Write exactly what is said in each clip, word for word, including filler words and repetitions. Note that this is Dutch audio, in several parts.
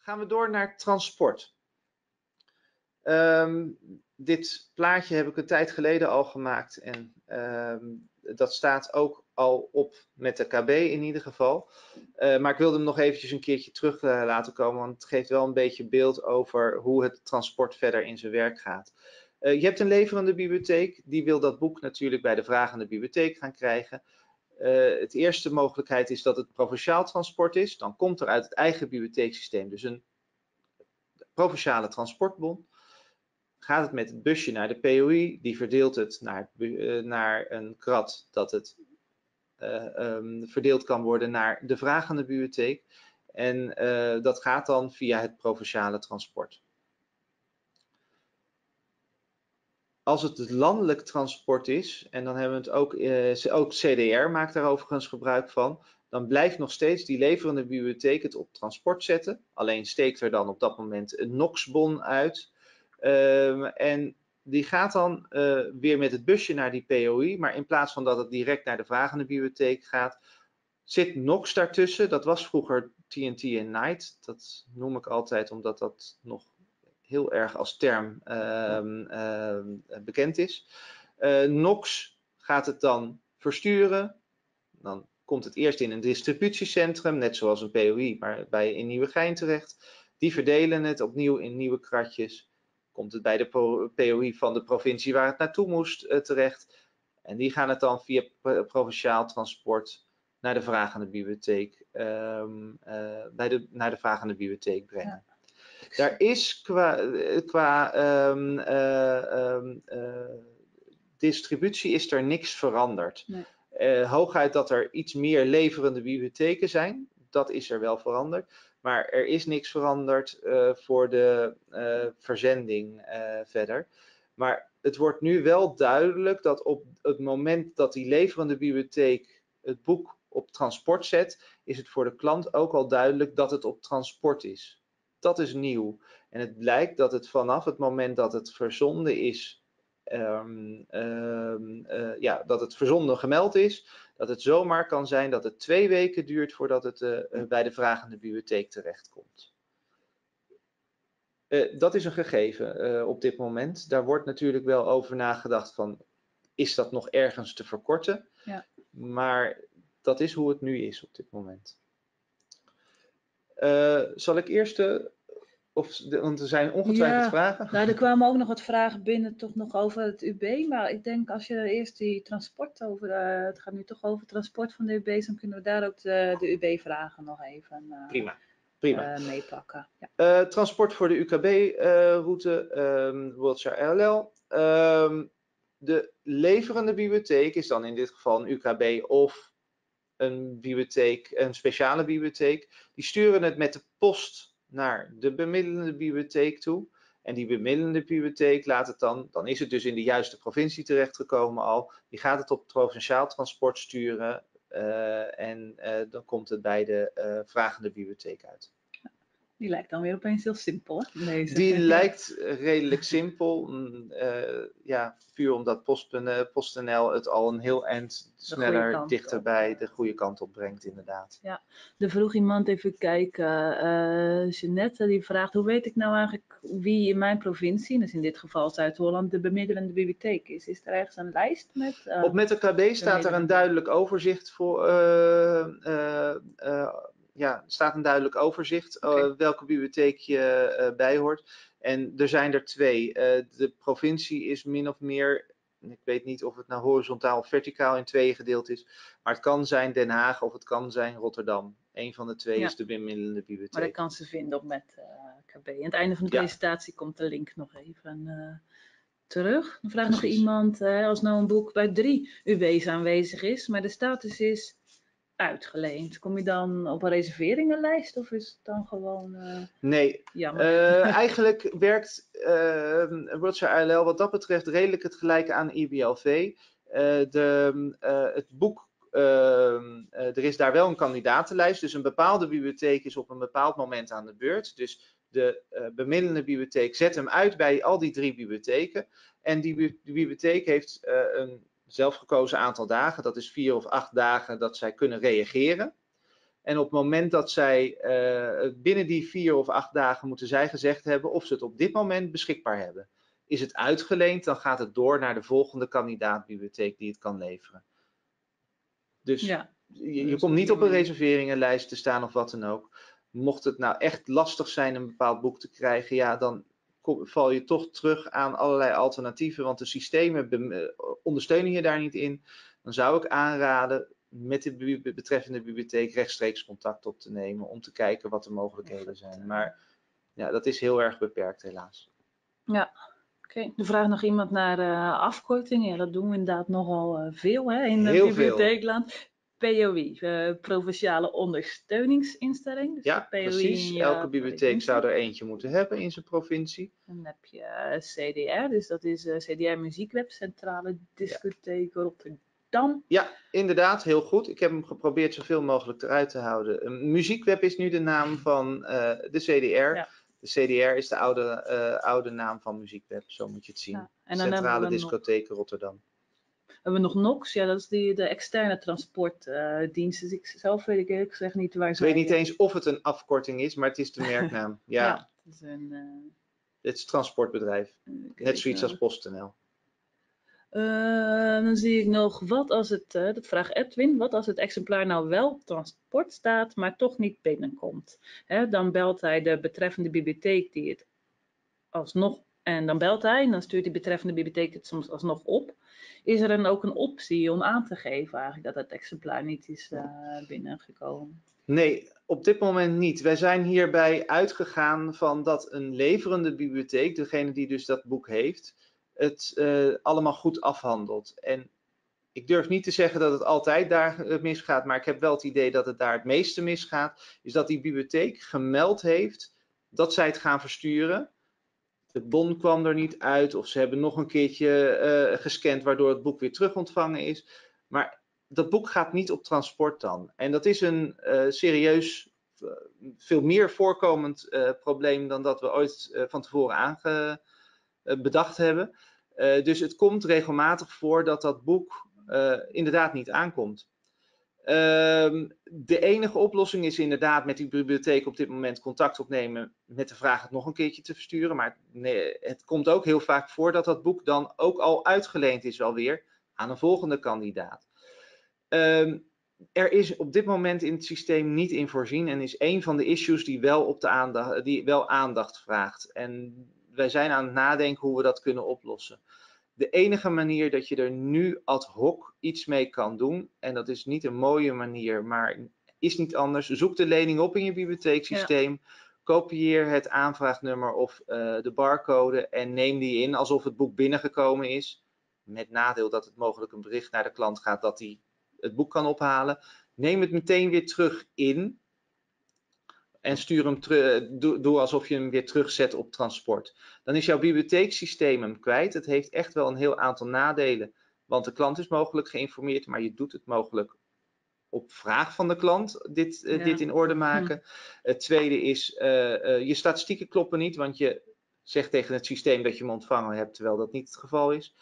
Gaan we door naar transport. Um, dit plaatje heb ik een tijd geleden al gemaakt en um, dat staat ook al op met de K B in ieder geval. Uh, maar ik wilde hem nog eventjes een keertje terug uh, laten komen, want het geeft wel een beetje beeld over hoe het transport verder in zijn werk gaat. Uh, je hebt een leverende bibliotheek, die wil dat boek natuurlijk bij de vragende bibliotheek gaan krijgen. Uh, het eerste mogelijkheid is dat het provinciaal transport is. Dan komt er uit het eigen bibliotheeksysteem dus een provinciale transportbon. Gaat het met het busje naar de P O I, die verdeelt het naar, uh, naar een krat dat het uh, um, verdeeld kan worden naar de vragende bibliotheek. En uh, dat gaat dan via het provinciale transport. Als het het landelijk transport is, en dan hebben we het ook, eh, ook C D R maakt daar overigens gebruik van, dan blijft nog steeds die leverende bibliotheek het op transport zetten. Alleen steekt er dan op dat moment een NOX-bon uit. Um, en die gaat dan uh, weer met het busje naar die P O I, maar in plaats van dat het direct naar de vragende bibliotheek gaat, zit NOX daartussen. Dat was vroeger T N T en N I T. Dat noem ik altijd omdat dat nog heel erg als term uh, uh, bekend is. Uh, NOX gaat het dan versturen. Dan komt het eerst in een distributiecentrum, net zoals een P O I, maar bij in Nieuwegein terecht. Die verdelen het opnieuw in nieuwe kratjes. Komt het bij de P O I van de provincie waar het naartoe moest uh, terecht. En die gaan het dan via provinciaal transport naar de vragende bibliotheek, um, uh, bij de, naar de vragende bibliotheek brengen. Ja. Daar is qua, qua um, uh, um, uh, distributie is er niks veranderd. Nee. Uh, hooguit dat er iets meer leverende bibliotheken zijn, dat is er wel veranderd. Maar er is niks veranderd uh, voor de uh, verzending uh, verder. Maar het wordt nu wel duidelijk dat op het moment dat die leverende bibliotheek het boek op transport zet, is het voor de klant ook al duidelijk dat het op transport is. Dat is nieuw. En het blijkt dat het vanaf het moment dat het verzonden is, um, um, uh, ja, dat het verzonden gemeld is, dat het zomaar kan zijn dat het twee weken duurt voordat het uh, uh, bij de vragende bibliotheek terechtkomt. Uh, dat is een gegeven uh, op dit moment. Daar wordt natuurlijk wel over nagedacht van, is dat nog ergens te verkorten? Ja. Maar dat is hoe het nu is op dit moment. Uh, zal ik eerst, de, of de, want er zijn ongetwijfeld ja, vragen. Nou, er kwamen ook nog wat vragen binnen toch nog over het U B. Maar ik denk als je eerst die transport over, uh, het gaat nu toch over transport van de U B's. Dan kunnen we daar ook de, de U B-vragen nog even uh, prima, prima. Uh, meepakken. Ja. Uh, transport voor de U K B-route, uh, WorldShare L L. Uh, de leverende bibliotheek is dan in dit geval een U K B of een bibliotheek, een speciale bibliotheek. Die sturen het met de post naar de bemiddelende bibliotheek toe. En die bemiddelende bibliotheek laat het dan, dan is het dus in de juiste provincie terechtgekomen al. Die gaat het op provinciaal transport sturen uh, en uh, dan komt het bij de uh, vragende bibliotheek uit. Die lijkt dan weer opeens heel simpel. Deze. Die lijkt redelijk simpel. Uh, ja, puur omdat PostNL het al een heel eind sneller dichterbij de goede kant op brengt, inderdaad. Ja, er vroeg iemand even kijken. Uh, Jeannette die vraagt, hoe weet ik nou eigenlijk wie in mijn provincie, dus in dit geval Zuid-Holland, de bemiddelende bibliotheek is? Is er ergens een lijst met? Uh, op met de K B staat er een duidelijk overzicht voor. Uh, uh, uh, Ja, er staat een duidelijk overzicht okay. uh, welke bibliotheek je uh, bij hoort. En er zijn er twee. Uh, de provincie is min of meer, ik weet niet of het nou horizontaal of verticaal in tweeën gedeeld is. Maar het kan zijn Den Haag of het kan zijn Rotterdam. Eén van de twee ja. is de bemiddelende bibliotheek. Maar dat kan ze vinden op met uh, K B. Aan het einde van de ja. presentatie komt de link nog even uh, terug. Dan vraagt nog iemand, uh, als nou een boek bij drie U B's aanwezig is, maar de status is uitgeleend. Kom je dan op een reserveringenlijst of is het dan gewoon uh, nee, jammer? Uh, eigenlijk werkt uh, WorldShare I L L wat dat betreft redelijk het gelijk aan I B L V. Uh, de, uh, het boek, uh, uh, er is daar wel een kandidatenlijst, dus een bepaalde bibliotheek is op een bepaald moment aan de beurt. Dus de uh, bemiddelende bibliotheek zet hem uit bij al die drie bibliotheken. En die, die bibliotheek heeft uh, een zelfgekozen aantal dagen, dat is vier of acht dagen dat zij kunnen reageren. En op het moment dat zij uh, binnen die vier of acht dagen moeten zij gezegd hebben of ze het op dit moment beschikbaar hebben. Is het uitgeleend, dan gaat het door naar de volgende kandidaatbibliotheek die het kan leveren. Dus ja, je, je komt niet op een reserveringenlijst te staan of wat dan ook. Mocht het nou echt lastig zijn een bepaald boek te krijgen, ja, dan kom, val je toch terug aan allerlei alternatieven, want de systemen ondersteunen je daar niet in. Dan zou ik aanraden met de betreffende bibliotheek rechtstreeks contact op te nemen om te kijken wat de mogelijkheden zijn. Maar ja, dat is heel erg beperkt helaas. Ja, oké. Okay. Er vraagt nog iemand naar uh, afkortingen. Ja, dat doen we inderdaad nogal uh, veel hè, in de bibliotheekland. P O I, uh, Provinciale Ondersteuningsinstelling. Dus ja, P O I, precies. Uh, Elke bibliotheek zou er eentje moeten hebben in zijn provincie. Dan heb je uh, C D R, dus dat is uh, C D R Muziekweb, Centrale Discotheek ja. Rotterdam. Dan? Ja, inderdaad, heel goed. Ik heb hem geprobeerd zoveel mogelijk eruit te houden. Muziekweb is nu de naam van uh, de C D R. Ja. De C D R is de oude, uh, oude naam van Muziekweb, zo moet je het zien. Ja. En dan Centrale Discotheek nog... Rotterdam. We hebben nog NOX, ja, dat is die, de externe transportdienst. Uh, dus ik zelf weet ik eerlijk gezegd niet waar ze. Ik weet niet eens of het een afkorting is, maar het is de merknaam. Ja, ja het is een. Uh... Het is een transportbedrijf. Okay, net zoiets als PostNL. Uh, dan zie ik nog, wat als het, uh, dat vraagt Edwin, wat als het exemplaar nou wel op transport staat, maar toch niet binnenkomt? Hè, dan belt hij de betreffende bibliotheek die het alsnog, en dan belt hij en dan stuurt die betreffende bibliotheek het soms alsnog op. Is er dan ook een optie om aan te geven eigenlijk dat het exemplaar niet is uh, binnengekomen? Nee, op dit moment niet. Wij zijn hierbij uitgegaan van dat een leverende bibliotheek, degene die dus dat boek heeft, het uh, allemaal goed afhandelt. En ik durf niet te zeggen dat het altijd daar misgaat, maar ik heb wel het idee dat het daar het meeste misgaat, is dat die bibliotheek gemeld heeft dat zij het gaan versturen. De bon kwam er niet uit of ze hebben nog een keertje uh, gescand waardoor het boek weer terug ontvangen is. Maar dat boek gaat niet op transport dan. En dat is een uh, serieus, uh, veel meer voorkomend uh, probleem dan dat we ooit uh, van tevoren aange uh, bedacht hebben. Uh, dus het komt regelmatig voor dat dat boek uh, inderdaad niet aankomt. Uh, de enige oplossing is inderdaad met die bibliotheek op dit moment contact opnemen met de vraag het nog een keertje te versturen. Maar nee, het komt ook heel vaak voor dat dat boek dan ook al uitgeleend is alweer aan een volgende kandidaat. Uh, er is op dit moment in het systeem niet in voorzien en is een van de issues die wel, op de aandacht, die wel aandacht vraagt. En wij zijn aan het nadenken hoe we dat kunnen oplossen. De enige manier dat je er nu ad hoc iets mee kan doen, en dat is niet een mooie manier, maar is niet anders. Zoek de lening op in je bibliotheeksysteem, ja. Kopieer het aanvraagnummer of uh, de barcode en neem die in alsof het boek binnengekomen is. Met nadeel dat het mogelijk een bericht naar de klant gaat dat hij het boek kan ophalen. Neem het meteen weer terug in en stuur hem terug, doe, doe alsof je hem weer terugzet op transport. Dan is jouw bibliotheeksysteem hem kwijt. Het heeft echt wel een heel aantal nadelen, want de klant is mogelijk geïnformeerd, maar je doet het mogelijk op vraag van de klant, dit, ja. uh, dit in orde maken. Hm. Het tweede is, uh, uh, je statistieken kloppen niet, want je zegt tegen het systeem dat je hem ontvangen hebt, terwijl dat niet het geval is.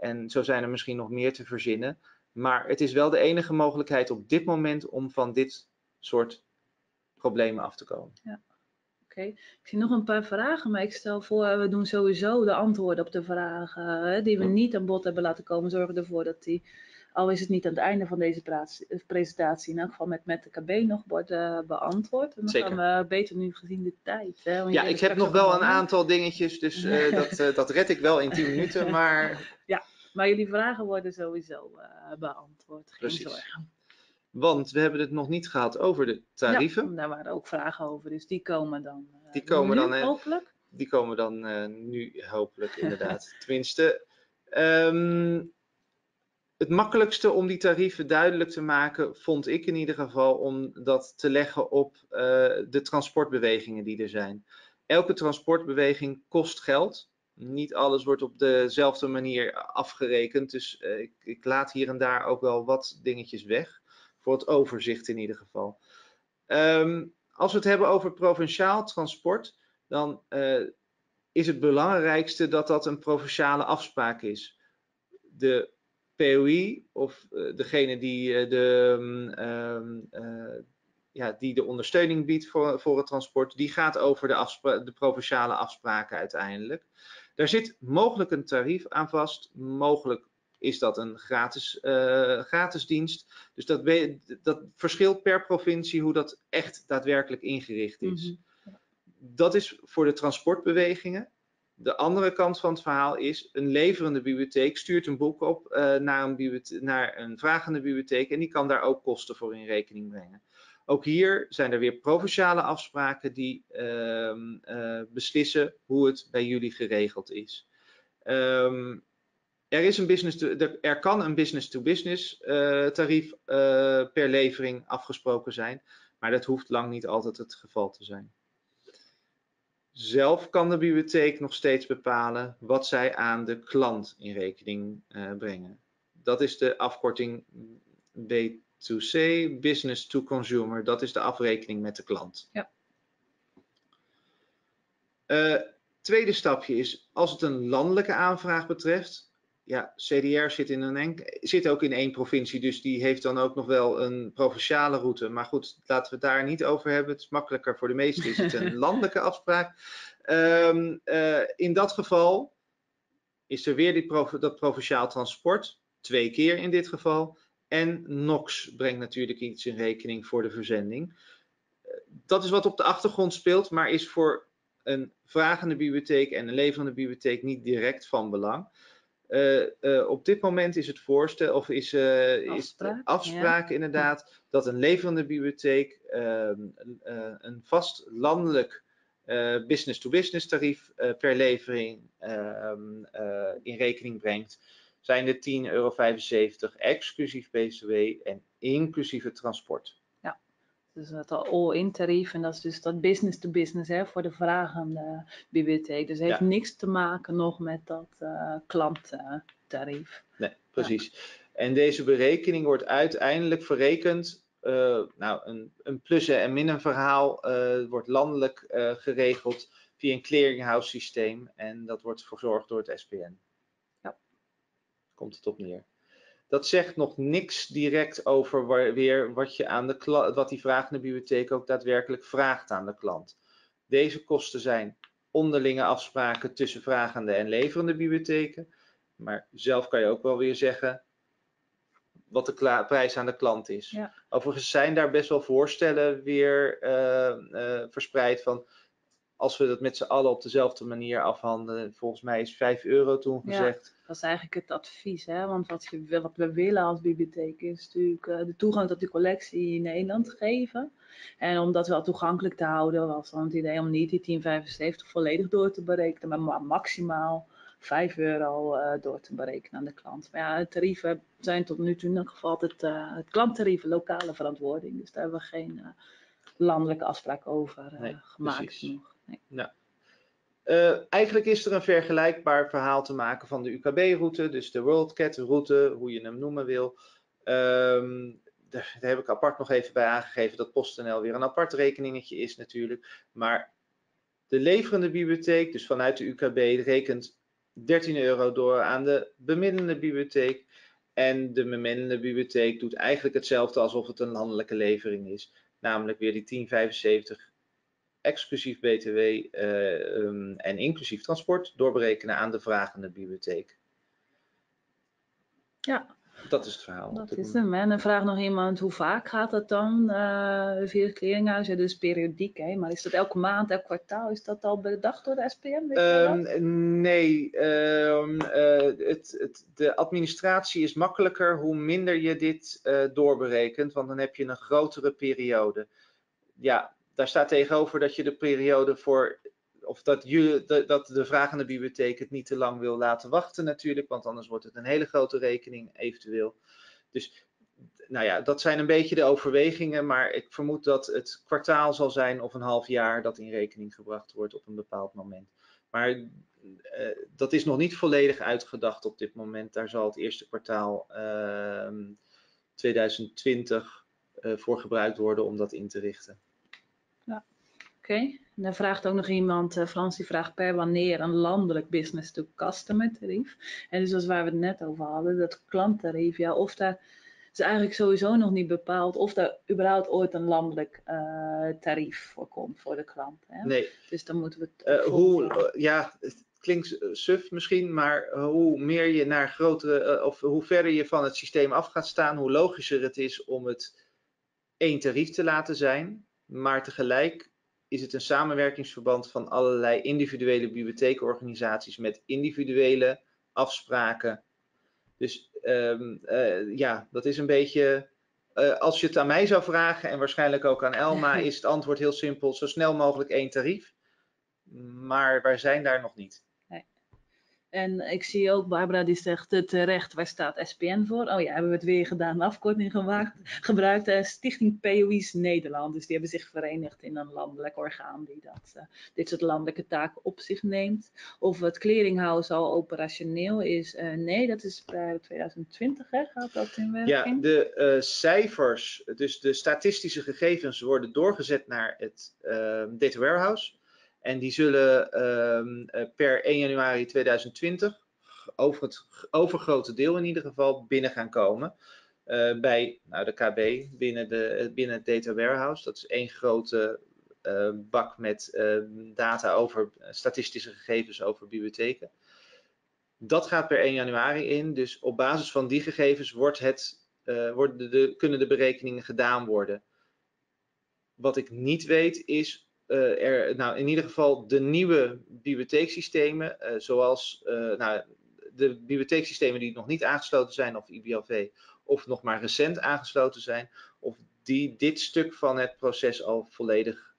En zo zijn er misschien nog meer te verzinnen. Maar het is wel de enige mogelijkheid op dit moment om van dit soort problemen af te komen. Ja. Oké. Okay. Ik zie nog een paar vragen, maar ik stel voor, we doen sowieso de antwoorden op de vragen die we niet aan bod hebben laten komen. Zorgen ervoor dat die, al is het niet aan het einde van deze presentatie, in elk geval met, met de K B nog wordt uh, beantwoord. En dan Zeker. gaan we beter nu gezien de tijd. Hè? Want ja, ik heb nog wel een aantal dingetjes, dus uh, dat, uh, dat red ik wel in tien minuten, maar... Ja, maar jullie vragen worden sowieso uh, beantwoord. Geen Precies. zorgen. Want we hebben het nog niet gehad over de tarieven. Ja, daar waren ook vragen over, dus die komen dan uh, die komen nu dan, hopelijk. Die komen dan uh, nu hopelijk, inderdaad. Tenminste, um, het makkelijkste om die tarieven duidelijk te maken, vond ik in ieder geval, om dat te leggen op uh, de transportbewegingen die er zijn. Elke transportbeweging kost geld. Niet alles wordt op dezelfde manier afgerekend, dus uh, ik, ik laat hier en daar ook wel wat dingetjes weg. Voor het overzicht in ieder geval. Um, als we het hebben over provinciaal transport, dan uh, is het belangrijkste dat dat een provinciale afspraak is. De P O I of uh, degene die uh, de um, uh, ja, die de ondersteuning biedt voor, voor het transport, die gaat over de, de provinciale afspraken uiteindelijk. Daar zit mogelijk een tarief aan vast, mogelijk is dat een gratis, uh, gratis dienst. Dus dat, dat verschilt per provincie hoe dat echt daadwerkelijk ingericht is. Mm-hmm. Dat is voor de transportbewegingen. De andere kant van het verhaal is, een leverende bibliotheek stuurt een boek op uh, naar, een bibliothe- naar een vragende bibliotheek en die kan daar ook kosten voor in rekening brengen. Ook hier zijn er weer provinciale afspraken die uh, uh, beslissen hoe het bij jullie geregeld is. Um, er, is een business to, er kan een business-to-business uh, tarief uh, per levering afgesproken zijn, maar dat hoeft lang niet altijd het geval te zijn. Zelf kan de bibliotheek nog steeds bepalen wat zij aan de klant in rekening uh, brengen. Dat is de afkorting B twee C, Business to Consumer. Dat is de afrekening met de klant. Ja. Uh, tweede stapje is, als het een landelijke aanvraag betreft. Ja, C D R zit, in een zit ook in één provincie, dus die heeft dan ook nog wel een provinciale route. Maar goed, laten we het daar niet over hebben. Het is makkelijker voor de meesten, is het een landelijke afspraak. Um, uh, in dat geval is er weer die prov dat provinciaal transport, twee keer in dit geval. En N O X brengt natuurlijk iets in rekening voor de verzending. Dat is wat op de achtergrond speelt, maar is voor een vragende bibliotheek en een leverende bibliotheek niet direct van belang. Uh, uh, op dit moment is het voorstel, of is, uh, is de afspraak, ja, inderdaad, dat een leverende bibliotheek uh, uh, een vast landelijk uh, business-to-business tarief uh, per levering uh, uh, in rekening brengt. Zijn de tien euro vijfenzeventig exclusief B T W en inclusief het transport. Ja, dus dat all-in tarief, en dat is dus dat business-to-business, hè, voor de vragende bibliotheek. Dus het heeft, ja, niks te maken nog met dat uh, klanttarief. Nee, precies. Ja. En deze berekening wordt uiteindelijk verrekend. Uh, nou, een, een plussen- en minnenverhaal uh, wordt landelijk uh, geregeld via een clearinghouse systeem. En dat wordt verzorgd door het S P N. Komt het op neer. Dat zegt nog niks direct over waar, weer wat, je aan de, wat die vragende bibliotheek ook daadwerkelijk vraagt aan de klant. Deze kosten zijn onderlinge afspraken tussen vragende en leverende bibliotheken. Maar zelf kan je ook wel weer zeggen wat de prijs aan de klant is. Ja. Overigens zijn daar best wel voorstellen weer uh, uh, verspreid van, als we dat met z'n allen op dezelfde manier afhandelen. Volgens mij is vijf euro toen gezegd. Ja, dat is eigenlijk het advies. Hè? Want wat, je, wat we willen als bibliotheek is natuurlijk uh, de toegang tot die collectie in Nederland geven. En om dat wel toegankelijk te houden was dan het idee om niet die tien euro vijfenzeventig volledig door te berekenen. Maar maximaal vijf euro uh, door te berekenen aan de klant. Maar ja, tarieven zijn tot nu toe in ieder geval altijd uh, het klanttarieven, lokale verantwoording. Dus daar hebben we geen uh, landelijke afspraak over uh, nee, gemaakt. Precies. Nog. Nee. Nou, uh, eigenlijk is er een vergelijkbaar verhaal te maken van de U K B-route, dus de WorldCat-route, hoe je hem noemen wil. Um, daar, daar heb ik apart nog even bij aangegeven dat PostNL weer een apart rekeningetje is natuurlijk. Maar de leverende bibliotheek, dus vanuit de U K B, rekent dertien euro door aan de bemiddelende bibliotheek. En de bemiddelende bibliotheek doet eigenlijk hetzelfde alsof het een landelijke levering is. Namelijk weer die tien euro vijfenzeventig. Exclusief B T W uh, um, en inclusief transport doorberekenen aan de vragende bibliotheek. Ja. Dat is het verhaal. Dat is hem. En dan vraagt nog iemand, hoe vaak gaat dat dan uh, via het clearinghuis? Ja, dus periodiek, hè? Maar is dat elke maand, elk kwartaal? Is dat al bedacht door de S P N? Um, nee, um, uh, het, het, de administratie is makkelijker hoe minder je dit uh, doorberekent, want dan heb je een grotere periode. Ja. Daar staat tegenover dat je de periode voor, of dat, je, dat de vragende bibliotheek het niet te lang wil laten wachten natuurlijk, want anders wordt het een hele grote rekening eventueel. Dus nou ja, dat zijn een beetje de overwegingen, maar ik vermoed dat het kwartaal zal zijn of een half jaar dat in rekening gebracht wordt op een bepaald moment. Maar uh, dat is nog niet volledig uitgedacht op dit moment. Daar zal het eerste kwartaal uh, twintig twintig uh, voor gebruikt worden om dat in te richten. Ja, oké. Okay. En dan vraagt ook nog iemand, uh, Frans, die vraagt per wanneer een landelijk business-to-customer tarief. En dus dat is waar we het net over hadden, dat klanttarief. Ja, of daar is eigenlijk sowieso nog niet bepaald of er überhaupt ooit een landelijk uh, tarief voor komt voor de klant. Hè? Nee. Dus dan moeten we het uh, hoe, ja, het klinkt suf misschien, maar hoe meer je naar grotere, uh, of hoe verder je van het systeem af gaat staan, hoe logischer het is om het één tarief te laten zijn, maar tegelijk is het een samenwerkingsverband van allerlei individuele bibliotheekorganisaties met individuele afspraken. Dus um, uh, ja, dat is een beetje, uh, als je het aan mij zou vragen en waarschijnlijk ook aan Elma, is het antwoord heel simpel, zo snel mogelijk één tarief. Maar wij zijn daar nog niet. Nee. En ik zie ook, Barbara die zegt terecht, waar staat S P N voor? Oh ja, hebben we het weer gedaan, afkorting gemaakt, gebruikt. Uh, Stichting P O I's Nederland, dus die hebben zich verenigd in een landelijk orgaan die dat, uh, dit soort landelijke taken op zich neemt. Of het clearinghouse al operationeel is, uh, nee, dat is bij twintig twintig, hè, gaat dat in werking? Ja, de uh, cijfers, dus de statistische gegevens worden doorgezet naar het uh, data warehouse. En die zullen uh, per één januari tweeduizend twintig, over het overgrote deel in ieder geval, binnen gaan komen. Uh, bij nou, de K B, binnen, de, binnen het data warehouse. Dat is één grote uh, bak met uh, data over uh, statistische gegevens over bibliotheken. Dat gaat per één januari in. Dus op basis van die gegevens wordt het, uh, worden de, kunnen de berekeningen gedaan worden. Wat ik niet weet is... Uh, er, nou, in ieder geval de nieuwe bibliotheeksystemen, uh, zoals uh, nou, de bibliotheeksystemen die nog niet aangesloten zijn, of I B L V, of nog maar recent aangesloten zijn, of die dit stuk van het proces al volledig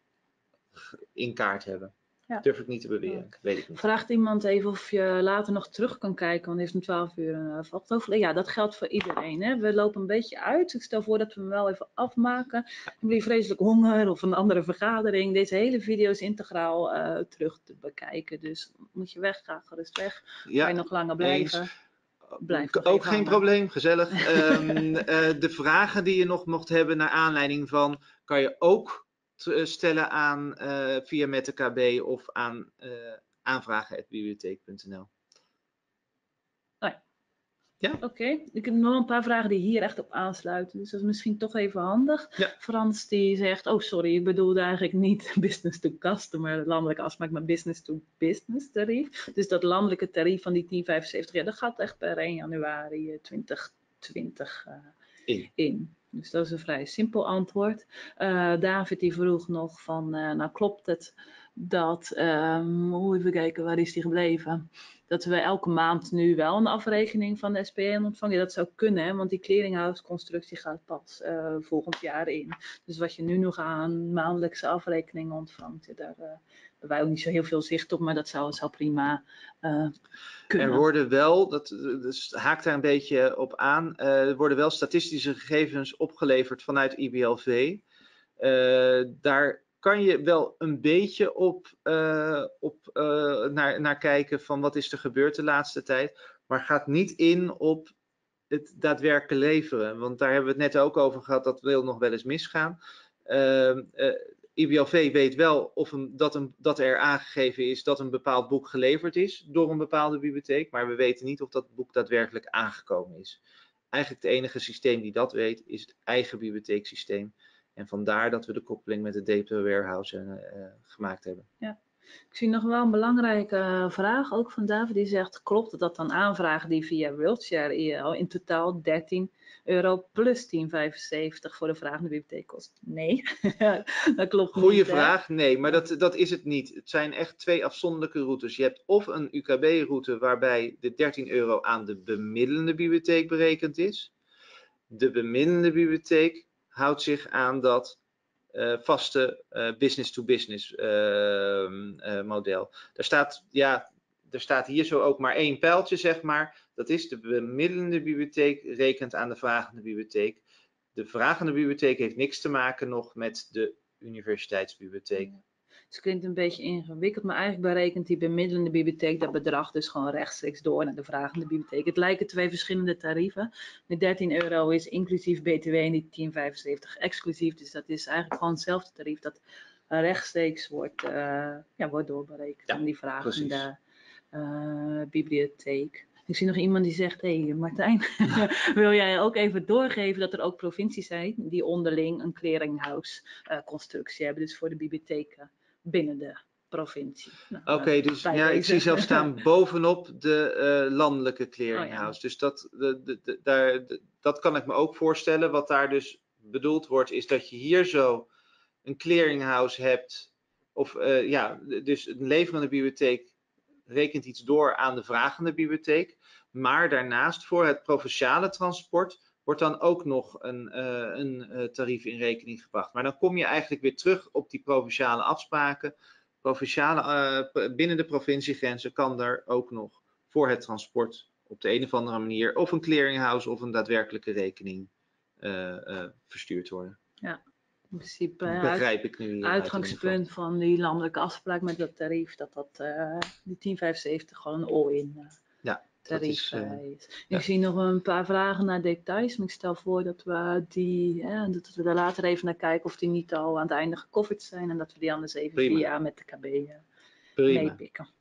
in kaart hebben. Ja. Durf ik niet te beweren, ja. Weet ik niet. Vraagt iemand even of je later nog terug kan kijken, want heeft om twaalf uur een vachtover. Ja, dat geldt voor iedereen. Hè? We lopen een beetje uit. Ik stel voor dat we hem wel even afmaken. Hebben jullie vreselijk honger of een andere vergadering? Deze hele video is integraal uh, terug te bekijken. Dus moet je weg, ga gerust weg. Ja, kan je nog langer blijven. Eens. Blijf nog ook geen hangen. Probleem, gezellig. um, uh, de vragen die je nog mocht hebben naar aanleiding van, kan je ook... stellen aan uh, via met de K B of aan uh, aanvragen at bibliotheek punt n l. Oh ja. Ja? Oké, okay. Ik heb nog een paar vragen die hier echt op aansluiten. Dus dat is misschien toch even handig. Ja. Frans die zegt, oh sorry, ik bedoelde eigenlijk niet business to customer, landelijke afspraak, maar business to business tarief. Dus dat landelijke tarief van die tien vijfenzeventig, ja, dat gaat echt per één januari twintig twintig uh, in. in. Dus dat is een vrij simpel antwoord. Uh, David die vroeg nog van, uh, nou klopt het dat, um, hoe even kijken, waar is die gebleven? Dat we elke maand nu wel een afrekening van de S P N ontvangen. Ja, dat zou kunnen, hè, want die clearinghouse constructie gaat pas uh, volgend jaar in. Dus wat je nu nog aan maandelijkse afrekeningen ontvangt, ja, daar uh, hebben wij ook niet zo heel veel zicht op, maar dat zou, zou prima uh, kunnen. Er worden wel, dat dus haakt daar een beetje op aan, uh, er worden wel statistische gegevens opgeleverd vanuit I B L V. Uh, daar kan je wel een beetje op, uh, op, uh, naar, naar kijken van wat is er gebeurd de laatste tijd. Maar gaat niet in op het daadwerkelijk leveren. Want daar hebben we het net ook over gehad, dat wil nog wel eens misgaan. Uh, uh, I B L V weet wel of een, dat, een, dat er aangegeven is dat een bepaald boek geleverd is door een bepaalde bibliotheek. Maar we weten niet of dat boek daadwerkelijk aangekomen is. Eigenlijk het enige systeem die dat weet is het eigen bibliotheeksysteem. En vandaar dat we de koppeling met de data warehouse uh, gemaakt hebben. Ja. Ik zie nog wel een belangrijke vraag, ook van David, die zegt, klopt het dat dan aanvragen die via WorldShare al in totaal dertien euro plus tien vijfenzeventig voor de vraag naar de bibliotheek kost? Nee, dat klopt niet. Goeie vraag, nee, maar dat, dat is het niet. Het zijn echt twee afzonderlijke routes. Je hebt of een U K B-route waarbij de dertien euro aan de bemiddelende bibliotheek berekend is. De bemiddelende bibliotheek houdt zich aan dat uh, vaste uh, business-to-business uh, uh, model. Er staat, ja, er staat hier zo ook maar één pijltje, zeg maar. Dat is de bemiddelende bibliotheek rekent aan de vragende bibliotheek. De vragende bibliotheek heeft niks te maken nog met de universiteitsbibliotheek. Ja. Het klinkt een beetje ingewikkeld, maar eigenlijk berekent die bemiddelende bibliotheek dat bedrag dus gewoon rechtstreeks door naar de vragende bibliotheek. Het lijken twee verschillende tarieven. De dertien euro is inclusief B T W en die tien vijfenzeventig exclusief. Dus dat is eigenlijk gewoon hetzelfde tarief dat rechtstreeks wordt, uh, ja, wordt doorberekend aan die vragende uh, bibliotheek. Ik zie nog iemand die zegt, hé hey Martijn, wil jij ook even doorgeven dat er ook provincies zijn die onderling een clearinghouse uh, constructie hebben, dus voor de bibliotheken binnen de provincie. Nou, Oké, okay, dus ja, deze. Ik zie zelf staan bovenop de uh, landelijke clearinghouse. Oh, ja. Dus dat, de, de, de, daar, de, dat kan ik me ook voorstellen. Wat daar dus bedoeld wordt, is dat je hier zo een clearinghouse hebt, of uh, ja, dus een leverende bibliotheek rekent iets door aan de vragende bibliotheek, maar daarnaast voor het provinciale transport wordt dan ook nog een, uh, een tarief in rekening gebracht. Maar dan kom je eigenlijk weer terug op die provinciale afspraken. Provinciale, uh, binnen de provinciegrenzen kan er ook nog voor het transport op de een of andere manier of een clearinghouse of een daadwerkelijke rekening uh, uh, verstuurd worden. Ja. In principe begrijp ik nu uitgangspunt van die landelijke afspraak met dat tarief, dat dat uh, die tien vijfenzeventig gewoon een all-in uh, ja, tarief is. Uh, uh, is. Ik ja. zie nog een paar vragen naar details, maar ik stel voor dat we die, uh, dat we er later even naar kijken of die niet al aan het einde gecoverd zijn en dat we die anders even Prima. via met de K B uh, meepikken.